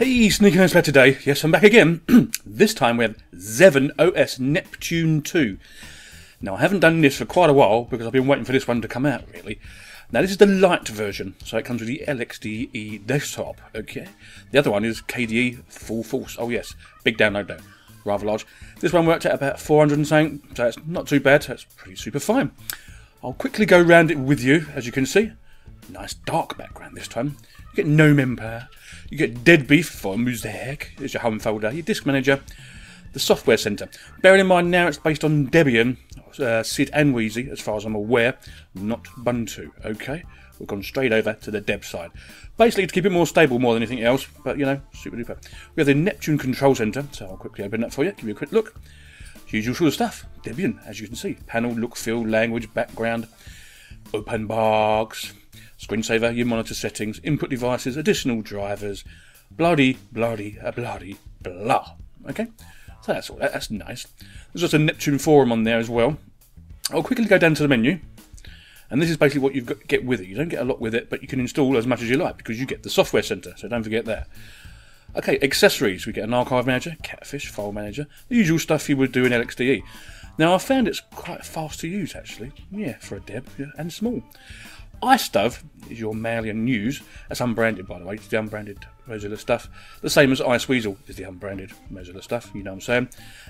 Hey, sneekylinux player today. Yes, I'm back again. This time we have Zeven OS Neptune 2. Now, I haven't done this for quite a while because I've been waiting for this one to come out, really. Now, this is the light version, so it comes with the LXDE desktop, okay? The other one is KDE full force. Oh, yes, big download though, rather large. This one worked at about 400 and something, so it's not too bad, so it's pretty super fine. I'll quickly go round it with you, as you can see. Nice dark background this time. You get Gnome M Player, you get Deadbeef for music, there's your home folder, your disk manager, the software center. Bearing in mind now it's based on Debian, Sid and Wheezy, as far as I'm aware, not Ubuntu, okay? We've gone straight over to the Deb side. Basically to keep it more stable more than anything else, but you know, super duper. We have the Neptune Control Center, so I'll quickly open that for you, give you a quick look. Usual sort of stuff, Debian, as you can see. Panel, look, feel, language, background, Openbox, screensaver, your monitor settings, input devices, additional drivers, bloody, bloody, bloody, blah. Okay? So that's all that, that's nice. There's also a Neptune forum on there as well. I'll quickly go down to the menu, and this is basically what you get with it. You don't get a lot with it, but you can install as much as you like because you get the software center, so don't forget that. Okay, accessories. We get an archive manager, catfish, file manager, the usual stuff you would do in LXDE. Now, I found it's quite fast to use, actually. Yeah, for a deb, yeah, and small. Ice Dove is your mail and news. That's unbranded, by the way. It's the unbranded Mozilla stuff. The same as Ice Weasel is the unbranded Mozilla stuff. You know what I'm saying?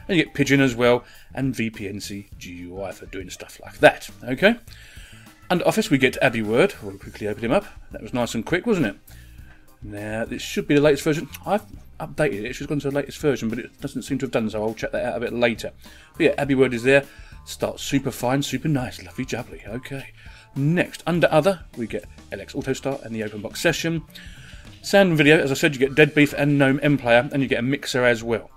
And you get Pigeon as well, and VPNC GUI for doing stuff like that. Okay. Under Office, we get AbiWord. We'll quickly open him up. That was nice and quick, wasn't it? Now, this should be the latest version. I've updated it. It should have gone to the latest version, but it doesn't seem to have done so. I'll check that out a bit later. But yeah, AbiWord is there. Starts super fine, super nice, lovely jubbly. Okay. Next, under Other, we get LX Autostart and the Openbox session. Sound and Video, as I said, you get Deadbeef and Gnome M Player, and you get a mixer as well.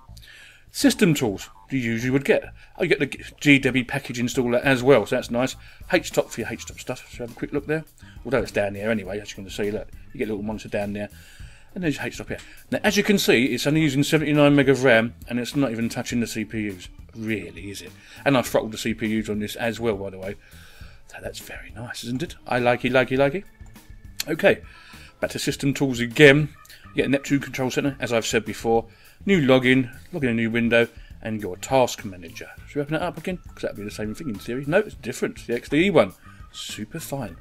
System Tools, you usually would get. Oh, you get the GDebi package installer as well, so that's nice. Htop for your Htop stuff, so have a quick look there. Although it's down here anyway, as you can see, look, you get a little monitor down there. And there's your Htop here. Now, as you can see, it's only using 79 meg of RAM, and it's not even touching the CPUs. Really, is it? And I've throttled the CPUs on this as well, by the way. That's very nice, isn't it? I likey. Okay, back to System Tools again. You get Neptune Control Center, as I've said before. New login, log in a new window, and your Task Manager. Should we open it up again? Because that'd be the same thing in theory. No, it's different. The XDE one, super fine.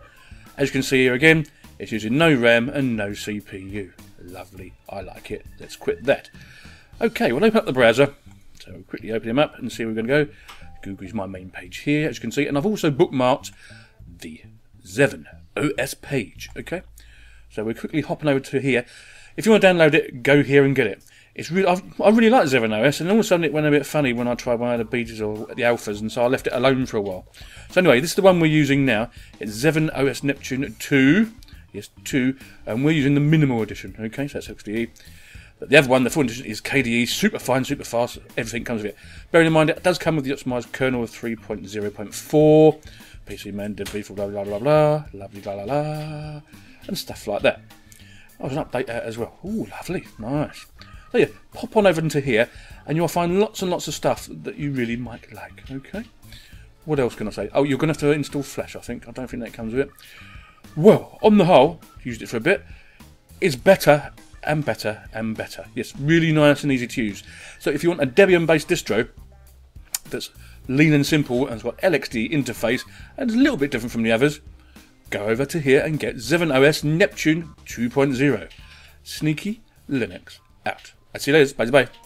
As you can see here again, it's using no RAM and no CPU. Lovely, I like it. Let's quit that. Okay, we'll open up the browser. So we'll quickly open him up and see where we're going to go. Google's my main page here, as you can see, and I've also bookmarked the Zeven OS page, okay? So we're quickly hopping over to here. If you want to download it, go here and get it. It's really, I really like Zeven OS, and all of a sudden it went a bit funny when I tried one of the betas or the alphas, and so I left it alone for a while. So anyway, this is the one we're using now. It's Zeven OS Neptune 2, yes, 2, and we're using the minimal edition, okay? So that's XDE. But the other one, the full edition, is KDE, super fine, super fast, everything comes with it. Bearing in mind, it does come with the optimised kernel of 3.0.4, PCmen, Deadbeef, blah, blah, blah, blah, lovely, blah, blah, blah, and stuff like that. Oh, there's an update there as well. Ooh, lovely, nice. So yeah, pop on over into here, and you'll find lots and lots of stuff that you really might like, okay? What else can I say? Oh, you're going to have to install Flash, I think. I don't think that comes with it. Well, on the whole, used it for a bit, it's better and better and better. Yes, really nice and easy to use. So if you want a Debian based distro that's lean and simple and has got LXDE interface and is a little bit different from the others, go over to here and get Zeven OS Neptune 2.0. Sneaky Linux out. I'll see you later. Bye bye.